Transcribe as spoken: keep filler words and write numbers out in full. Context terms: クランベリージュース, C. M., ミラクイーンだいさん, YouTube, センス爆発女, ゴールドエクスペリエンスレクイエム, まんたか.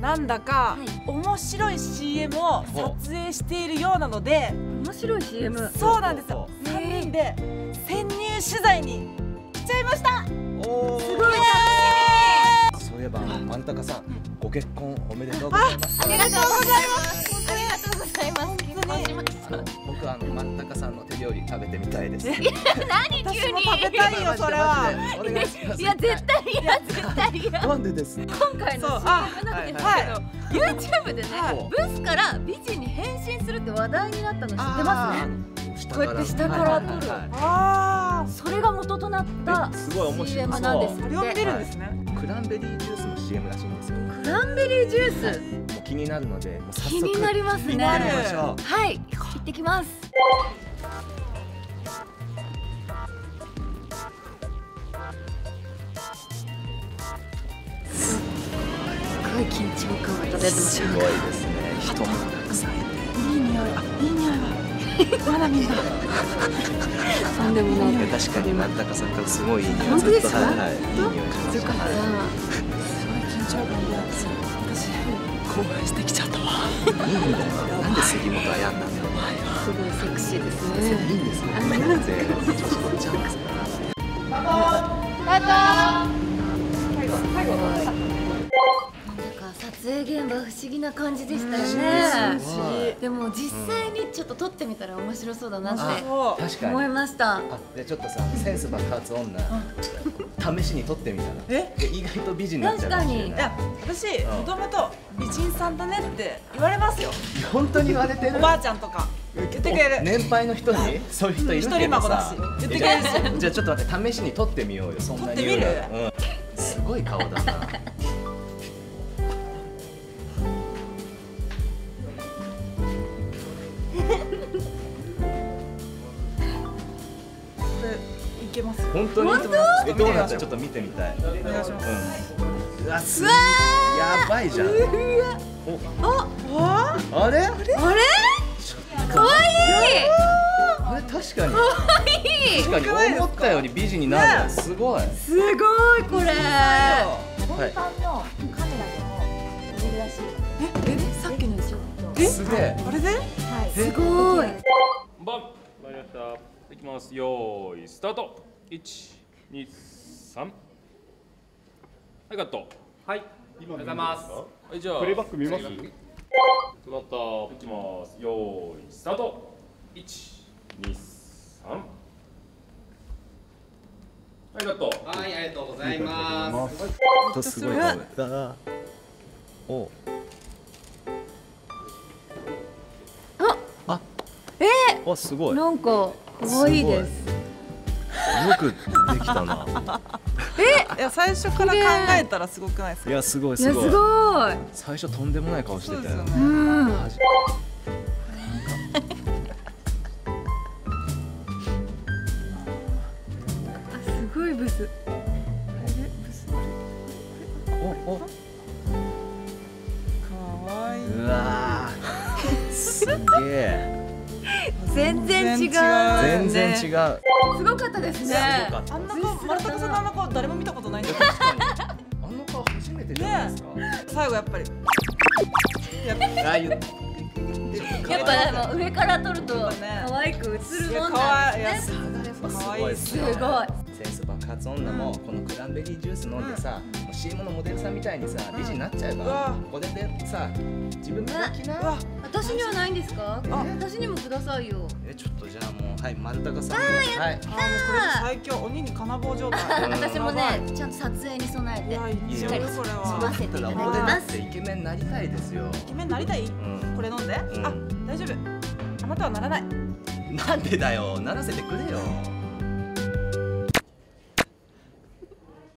なんだか面白い シーエム を撮影しているようなので、面白い シーエム、 そうなんですよ。さんにんで潜入取材に来ちゃいました。おお、すごい楽しみ。そういえばまんたかさん、ご結婚おめでとうございます。ありがとうございます。本当にありがとうございます。僕あのまんたかさんの手料理食べてみたいです。いや、何急に。食べたいよそれは。お願いします。いや絶対いや絶対いや。なんでです。今回の シーエム なんですけど、YouTube でね、ブスから美人に変身するって話題になったの知ってますね。こうやって下から撮る。ああ、それが元となった シーエム なんです。それを見てるんですね。クランベリージュースの シーエム らしいんですよ。クランベリージュース。気になるので、早速気になりますね。はい、行ってきます。すごい緊張感が漂ってます。すごいですね。人もたくさんいて。いい匂い。いい匂いは。まだみんな。とんでもない。確かにまんたかさんからすごいいい匂い。本当ですか。はい。いい匂いしました。すごい緊張感がある。私興奮してきちゃったわ。いいんだよ。なんで杉本はやんなんだよ。すごいセクシーですね。いいんですね。なんで女子こっちゃうんですか。パパ。パパ。最後最後。撮影現場不思議な感じでしたよね。でも実際にちょっと撮ってみたら面白そうだなって思いました。でちょっとさ、センス爆発女試しに撮ってみたら、え、意外と美人になっちゃう。確かに。いや、私もともと美人さんだねって言われますよ。本当に言われてる。おばあちゃんとか言ってくれる。年配の人にそういう人いるけどさ、言ってくれるし。じゃあちょっと待って試しに撮ってみようよ。そんなに言うなら。すごい顔だな。本当にどうなっちゃう、ちょっと見てみたい。お願いします。うわあ、やばいじゃん。あ、あ、あれ、あれ、可愛い。あれ確かに。可愛い。確かに思ったより美人になる。すごい。すごいこれ。本館のカメラでも撮れるらしい。え、え、さっきのでしょ。え、すげえ。あれで？はい。すごい。バン、参りました。いきます。よーい、スタート。いち、に、さん。はい、カット。はい。今見ます。はい、じゃあ。プレイバック見ます。トラッター。いきます。よーい、スタート。いち、に、さん。はい、カット。はい、ありがとうございます。すごい。お。あ。ええ。あ、すごい。なんか。可愛いです。よくできたな。え、いや最初から考えたらすごくないですか。いやすごいすごい。最初とんでもない顔してたよね。うん。すごいブス。おお。可愛い。うわ。すげえ。全然違う。全然違う。すごかったですね。あんな顔、まんたかさんのあんな顔誰も見たことないんですよ。あんな顔初めてじゃないですか。最後やっぱり。やっぱでも上から撮ると可愛く映るもんなんですね。可愛い。すごい。センス爆発女もこのクランベリージュース飲んでさ、シーエム のモデルさんみたいにさ美人になっちゃえば、これでさ自分磨きな。私にはないんですか？私にもくださいよ。え、ちょっとじゃあもう、はい、まんたかさん。はい、これ最強、鬼に金棒状態。私もね、ちゃんと撮影に備えてしっかり済ませていただきます。イケメンになりたいですよ。イケメンになりたい？これ飲んで。あ、大丈夫。あなたはならない。なんでだよ、ならせてくれよ。